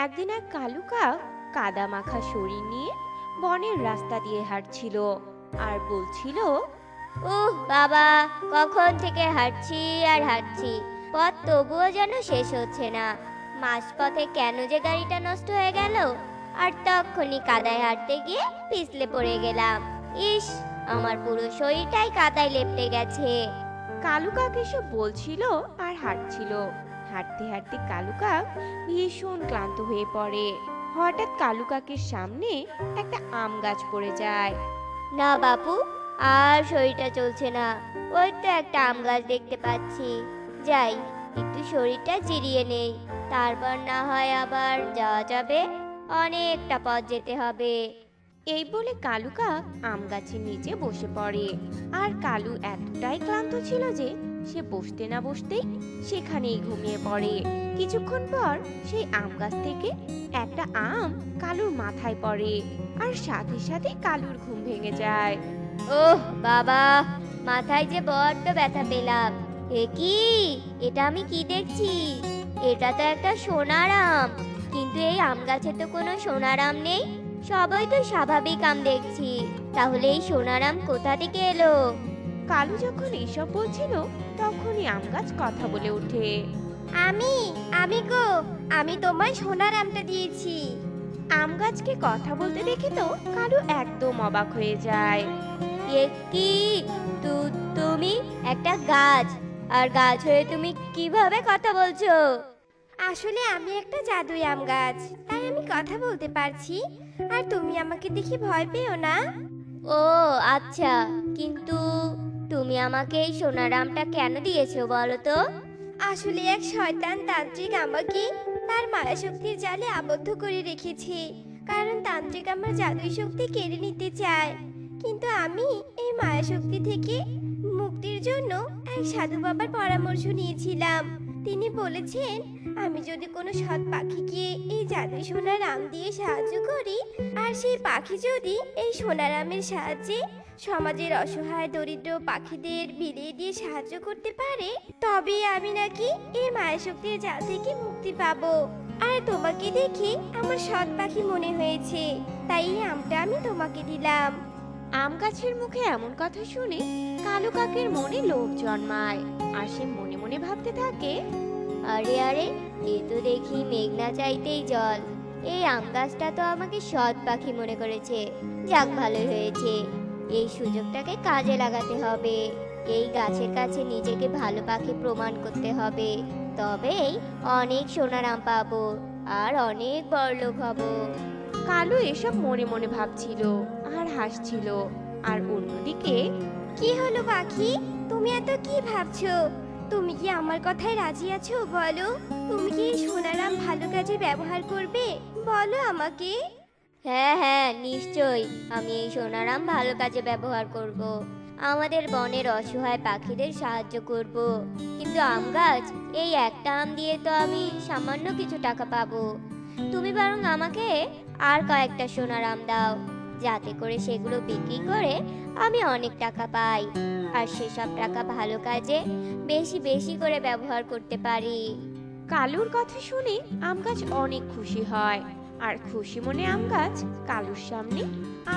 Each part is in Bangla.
एक दिन एक कालू काक कादा माखा शरीर निये बनेर रास्ता दिए हाटछिलो आर बोलछिलो, उह बाबा कखन थेके हाटछी आर हाटछी पथ तबुओ जेन शेष होच्छे ना। माঝপথে কেন যে গাড়িটা নষ্ট হয়ে গেল আর তখনই কাদায় হাঁটতে গিয়ে পিছলে পড়ে গেলাম। ইস আমার পুরো শরীরটাই কাদায় লেপ্টে গেছে। কালু কাক এসব বলছিল আর হাঁটছিল। হাঁটতে হাঁটতে কালু কাক ভীষণ ক্লান্ত হয়ে পড়ে। হঠাৎ কালু কাকের সামনে একটা আম গাছ পড়ে যায়। না বাপু আর শরীরটা চলছে না, ওই তো একটা আম গাছ দেখতে পাচ্ছি, যাই একটু শরীরটা জিরিয়ে নেই, তারপর না হয় আবার যাওয়া যাবে, অনেকটা পথ যেতে হবে। এই বলে কালু কাক আম গাছের নিচে বসে পড়ে। আর কালু এতটাই ক্লান্ত ছিল যে সে বসতে না বসতেই সেখানেই ঘুমিয়ে পড়ে। কিছুক্ষণ পর সেই আম গাছ থেকে একটা আম কালুর মাথায় পড়ে আর সাথে সাথে কালুর ঘুম ভেঙে যায়। ওহ বাবা মাথায় যে বড্ড ব্যথা পেলাম, এ কি এটা আমি কি দেখছি? এটা তো একটা সোনার আম, কিন্তু এই আম গাছে তো কোনো সোনার আম নেই, সবাই তো স্বাভাবিক আম দেখছি, তাহলে এই সোনার আম কোথা থেকে এলো? কালু যখন এসব বলছিল তখনই আম গাছ কথা বলে ওঠে, আমি আমি গো আমি তোমায় সোনার আমটা দিয়েছি। আম গাছকে কথা বলতে দেখে তো কালু একদম অবাক হয়ে যায়। এ কি তুমি একটা গাছ, আর গাছ হয়ে তুমি কিভাবে কথা বলছো? আসলে আমি একটা জাদুই আম গাছ, তাই আমি কথা বলতে পারছি, আর তুমি আমাকে দেখি ভয় পেও না। ও আচ্ছা, কিন্তু তুমি আমাকে এই সোনার আমটা কেন দিয়েছো বলো তো? আসলে এক শয়তান তান্ত্রিক আমাকে তার মায়া শক্তির জালে আবদ্ধ করে রেখেছে, কারণ তান্ত্রিক আমার জাদুই শক্তি কেড়ে নিতে চায়, কিন্তু আমি এই মায়া শক্তি থেকে মুক্তির জন্য এক সাধু বাবার পরামর্শ নিয়েছিলাম। তিনি বলেছেন আমি যদি কোনো সৎ পাখিকে এই জাদু সোনার আম দিয়ে সাহায্য করি, আর সেই পাখি যদি এই সোনার আমের সাহায্যে সমাজের অসহায় দরিদ্র পাখিদের বিলিয়ে দিয়ে সাহায্য করতে পারে, তবে আমি নাকি এই মায়া শক্তির জাল থেকে মুক্তি পাবো। আর তোমাকে দেখে আমার সৎ পাখি মনে হয়েছে, তাই এই আমটা আমি তোমাকে দিলাম। আম গাছের মুখে এমন কথা শুনে কালু কাকের মনে লোভ জন্মায় আর সে মনে মনে ভাবতে থাকে, আরে আরে এ তো দেখি মেঘনা চাইতেই জল, এই আম গাছটা তো আমাকে সৎ পাখি মনে করেছে, যাক ভালোই হয়েছে, এই সুযোগটাকে কাজে লাগাতে হবে, এই গাছের কাছে নিজেকে ভালো পাখি প্রমাণ করতে হবে, তবেই অনেক সোনার আম পাবো আর অনেক বড়লোক হবো। কালু এসব মনে মনে ভাবছিল আর হাসছিল। আর অন্যদিকে কি হলো পাখি, তুমি এত কি ভাবছো? তুমি কি আমার কথায় রাজি আছো বলো? তুমি কি সোনার আম ভালো কাজে ব্যবহার করবে বলো আমাকে? হ্যাঁ হ্যাঁ নিশ্চয়ই, আমি এই সোনার আম ভালো কাজে ব্যবহার করব, আমাদের বনের অসহায় পাখিদের সাহায্য করব, কিন্তু আম গাছ এই একটা আম দিয়ে তো আমি সামান্য কিছু টাকা পাবো, তুমি বরং আমাকে আর কয়েকটা সোনার আম দাও, যাতে করে সেগুলো বিক্রি করে আমি অনেক টাকা পাই আর সেসব টাকা ভালো কাজে বেশি বেশি করে ব্যবহার করতে পারি। কালুর কথা শুনে আম গাছ অনেক খুশি হয় আর খুশি মনে আম গাছ কালুর সামনে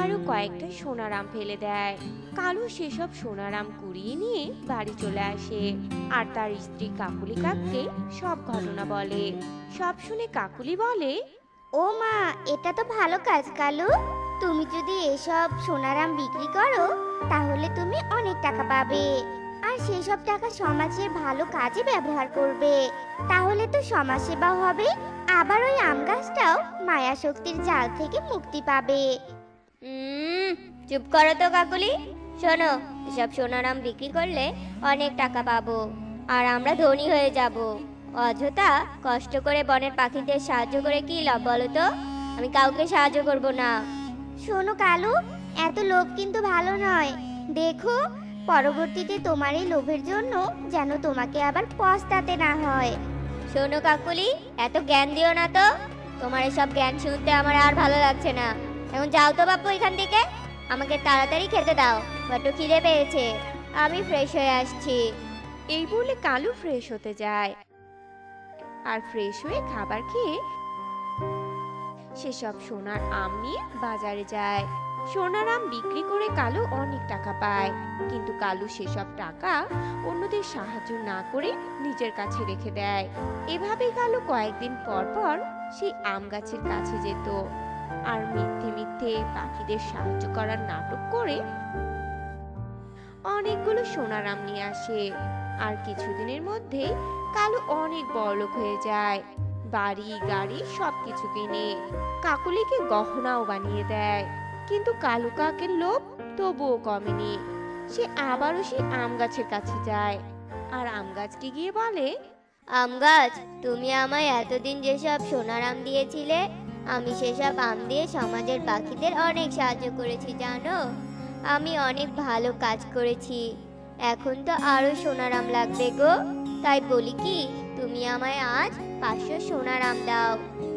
আরো কয়েকটা সোনার আম ফেলে দেয়। কালু সেসব সোনার আম কুড়িয়ে নিয়ে বাড়ি চলে আসে আর তার স্ত্রী কাকুলি কাককে সব ঘটনা বলে। সব শুনে কাকুলি বলে, ও মা এটা তো ভালো কাজ কালু, তুমি যদি এসব সোনার আম বিক্রি করো তাহলে তুমি অনেক টাকা পাবে, আর সেই সব টাকা সমাজের ভালো কাজে ব্যবহার করবে, তাহলে তো সমাজ সেবা হবে, আবার ওই আম গাছটাও মায়া শক্তির জাল থেকে মুক্তি পাবে। চুপ করো তো কাকুলি, শোনো এসব সোনার আম বিক্রি করলে অনেক টাকা পাবো আর আমরা ধনী হয়ে যাব, অযথা কষ্ট করে বনের পাখিদের সাহায্য করে কি লাভ বলো তো? আমি কাউকে সাহায্য করব না। শোনো কালু এত লোভ কিন্তু ভালো নয়, দেখো পরবর্তীতে তোমার এই লোভের জন্য যেন তোমাকে আবার পস্তাতে না হয়। শোনো কাকুলি এত জ্ঞান দিও না তো, তোমার এসব জ্ঞান শুনতে আমার আর ভালো লাগছে না, এখন যাও তো বাপু এখান থেকে, আমাকে তাড়াতাড়ি খেতে দাও, বড্ড খিদে পেয়েছে, আমি ফ্রেশ হয়ে আসছি। এই বলে কালু ফ্রেশ হতে যায় আর ফ্রেশ হয়ে খাবার খেয়ে से सब सोनार आम निये बाजारे जाए। सोनार आम बिक्री करे कालू अनेक टाका पाय, किन्तु कालू से सब टाका अन्यदेर साहाज्य ना करे निजेर काछे रेखे देय। एभाबेई कालू कयेकदिन पर पर सेई आम गाछेर काछे जेत আর মিথ্যে মিথ্যে পাখিদের সাহায্য করার নাটক করে অনেকগুলো সোনার আম নিয়ে আসে। আর কিছুদিনের মধ্যে কালু অনেক বড়লোক হয়ে যায়, বাড়ি গাড়ি সবকিছু কিনে কাকুলিকে গহনাও বানিয়ে দেয়। কিন্তু কালু কাকের লোভ তবুও কমেনি। সে আবারও সেই আম গাছের কাছে যায় আর আম গাছকে গিয়ে বলে, আম গাছ, তুমি আমায় এতদিন যেসব সোনার আম দিয়েছিলে আমি সেসব আম দিয়ে সমাজের পাখিদের অনেক সাহায্য করেছি জানো। আমি অনেক ভালো কাজ করেছি, এখন তো আরও সোনার আম লাগবে গো। তাই বলি কি, তুমি আমায় আজ 500 সোনার আম দাও,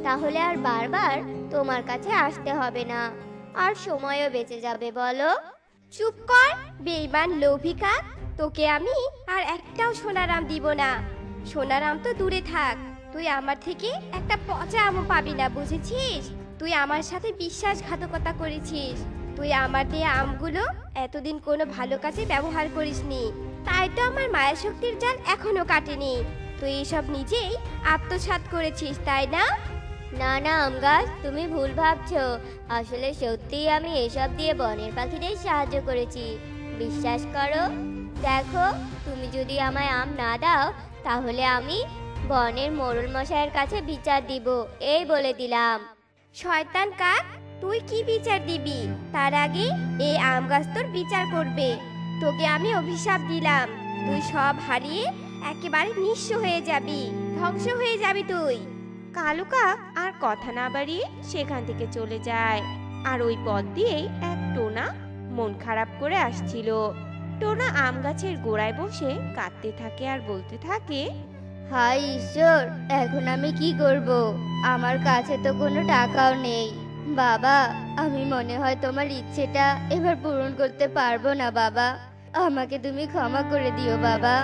তাহলে আর বারবার তোমার কাছে আসতে হবে না, আর সময়ও বেঁচে যাবে বলো। চুপ কর বেঈমান লোভী কাক, তোকে আমি আর একটাও সোনার আম দিব না। সোনার আম তো দূরে থাক, তুই আমার থেকে একটা পচা আমও পাবি না বুঝেছিস। তুই আমার সাথে বিশ্বাসঘাতকতা করেছিস, তুই আমার দেয়া আমগুলো এতদিন কোনো ভালো কাজে ব্যবহার করিসনি, তাই তো আমার মায়া শক্তির জাল এখনো কাটেনি। তুই এসব নিজেই আত্মসাৎ করেছিস তাই না? না না আম গাছ, তুমি ভুল ভাবছো। আসলে সত্যিই আমি এসব দিয়ে বনের পাখিদের সাহায্য করেছি, বিশ্বাস করো। দেখো, তুমি যদি আমায় আম না দাও তাহলে আমি বনের মোরল মশাইয়ের কাছে বিচার দিব, এই বলে দিলাম। শয়তান কাক, তুই কি বিচার দিবি? তার আগে এই আম গাছ তোর বিচার করবে। তোকে আমি অভিশাপ দিলাম, তুই সব হারিয়ে একেবারে নিঃস্ব হয়ে যাবি, ধ্বংস হয়ে যাবি তুই। কালু কাক আর কথা না বাড়িয়ে সেখান থেকে চলে যায়। আর ওই পথ দিয়েই এক টোনা মন খারাপ করে আসছিল। টোনা আম গাছের গোড়ায় বসে কাঁদতে থাকে আর বলতে থাকে, হায় ঈশ্বর, এখন আমি কি করব? আমার কাছে তো কোনো টাকাও নেই বাবা। আমি মনে হয় তোমার ইচ্ছেটা এবার পূরণ করতে পারবো না বাবা, আমাকে তুমি ক্ষমা করে দিও বাবা।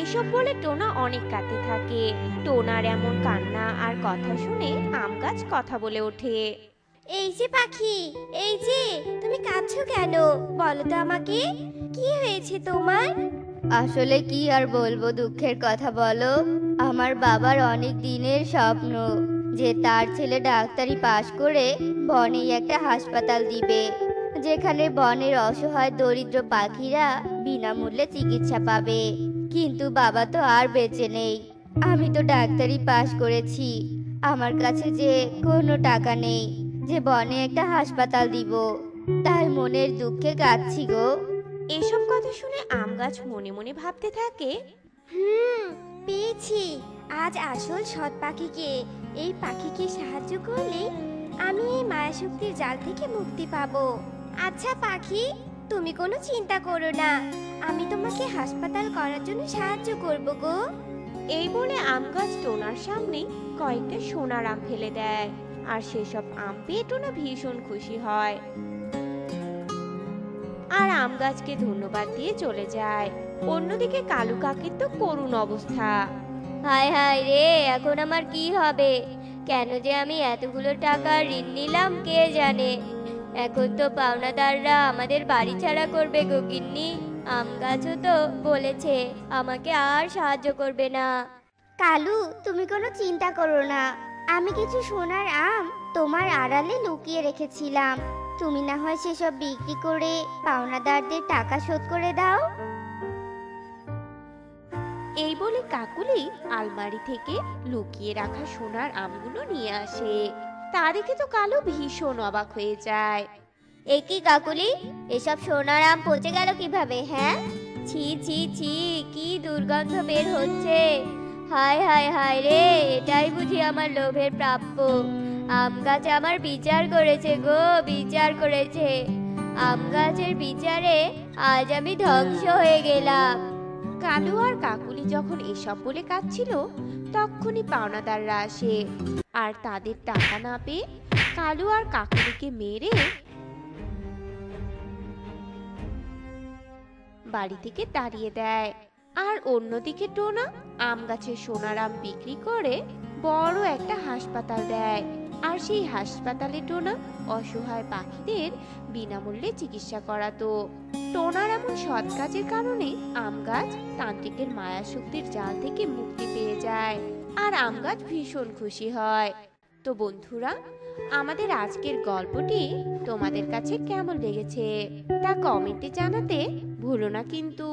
এসব বলে টোনা অনেক কাঁদতে থাকে। টোনার এমন কান্না আর কথা শুনে আম গাছ কথা বলে ওঠে, এই যে পাখি, এই যে, তুমি কাঁদছো কেন? বলো তো আমাকে, কি হয়েছে তোমার? আসলে কি আর বলবো দুঃখের কথা, বলো। আমার বাবার অনেক দিনের স্বপ্ন যে তার ছেলে ডাক্তারি পাশ করে বনে একটা হাসপাতাল দিবে, যেখানে বনের অসহায় দরিদ্র পাখিরা বিনামূল্যে চিকিৎসা পাবে। কিন্তু বাবা তো আর বেঁচে নেই, আমি তো ডাক্তারি পাশ করেছি, আমার কাছে যে কোনো টাকা নেই যে বনে একটা হাসপাতাল দিব, তাই মনের দুঃখে কাঁদছি গো। এসব কথা শুনে আম গাছ মনে মনে ভাবতে থাকে, পেয়েছি আজ আসল সৎ পাখিকে। এই পাখিকে সাহায্য করলে আমি এই মায়াশক্তির জাল থেকে মুক্তি পাবো। আচ্ছা পাখি, তুমি কোনো চিন্তা করো না, আমি তোমাকে হাসপাতাল করার জন্য সাহায্য করব গো। এই বলে আম গাছ টোনার সামনে কয়েকটা সোনার আম ফেলে দেয়। আর সেসব আম পেয়ে টোনা ভীষণ খুশি হয় আর আম গাছকে ধন্যবাদ দিয়ে চলে যায়। অন্যদিকে কালু কাকের তো করুণ অবস্থা। হায় হায় রে, এখন আমার কি হবে? কেন যে আমি এতগুলো টাকা ঋণ নিলাম কে জানে। এখন তো পাওনাদাররা আমাদের বাড়ি ছাড়া করবে গো গিন্নি। আম গাছও তো বলেছে আমাকে আর সাহায্য করবে না। কালু, তুমি কোনো চিন্তা করো না, আমি কিছু সোনার আম তোমার আড়ালে লুকিয়ে রেখেছিলাম, তুমি না হয় সেসব বিক্রি করে পাওনাদারদের টাকা শোধ করে দাও। এই বলে কাকুলি আলমারি থেকে লুকিয়ে রাখা সোনার আমগুলো নিয়ে আসে। তা দেখে তো কালু ভীষণ অবাক হয়ে যায়। এ কি কাকুলি, এসব সোনার আম পচে গেল কিভাবে? হ্যাঁ, ছি ছি ছি, কি দুর্গন্ধ বের হচ্ছে। হায় হায় হায় রে, এটাই বুঝি আমার লোভের প্রাপ্য। আম গাছ আমার বিচার করেছে গো, বিচার করেছে। আম গাছের বিচারে আজ আমি ধ্বংস হয়ে গেলাম। কালু আর কাকুলি যখন এসব বলে কাঁদছিল তখনই পাওনাদাররা আসে আর তাদের টাকা না পেয়ে কালু আর কাকুলিকে মেরে বাড়ি থেকে তাড়িয়ে দেয়। আর অন্যদিকে টোনা আম গাছের সোনার আম বিক্রি করে বড় একটা হাসপাতাল দেয় আর সেই হাসপাতালে টোনা অসহায় পাখিদের বিনামূল্যে চিকিৎসা করাতো। টোনার এমন সৎ কাজের কারণে আম গাছ তান্ত্রিকের মায়া শক্তির জাল থেকে মুক্তি পেয়ে যায় আর আম গাছ ভীষণ খুশি হয়। তো বন্ধুরা, আমাদের আজকের গল্পটি তোমাদের কাছে কেমন লেগেছে তা কমেন্টে জানাতে ভুলো না কিন্তু।